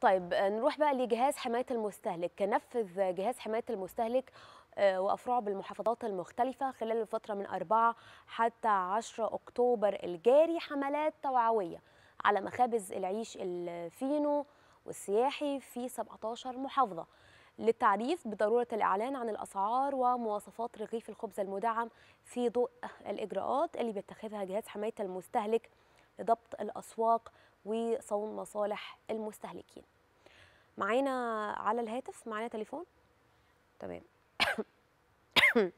طيب نروح بقى لجهاز حماية المستهلك. نفذ جهاز حماية المستهلك وأفرعه بالمحافظات المختلفة خلال الفترة من 4 حتى 10 أكتوبر الجاري حملات توعوية على مخابز العيش الفينو والسياحي في 17 محافظة للتعريف بضرورة الإعلان عن الأسعار ومواصفات رغيف الخبز المدعم في ضوء الإجراءات اللي بيتخذها جهاز حماية المستهلك لضبط الأسواق وصون مصالح المستهلكين. معانا على الهاتف، معانا تليفون. تمام.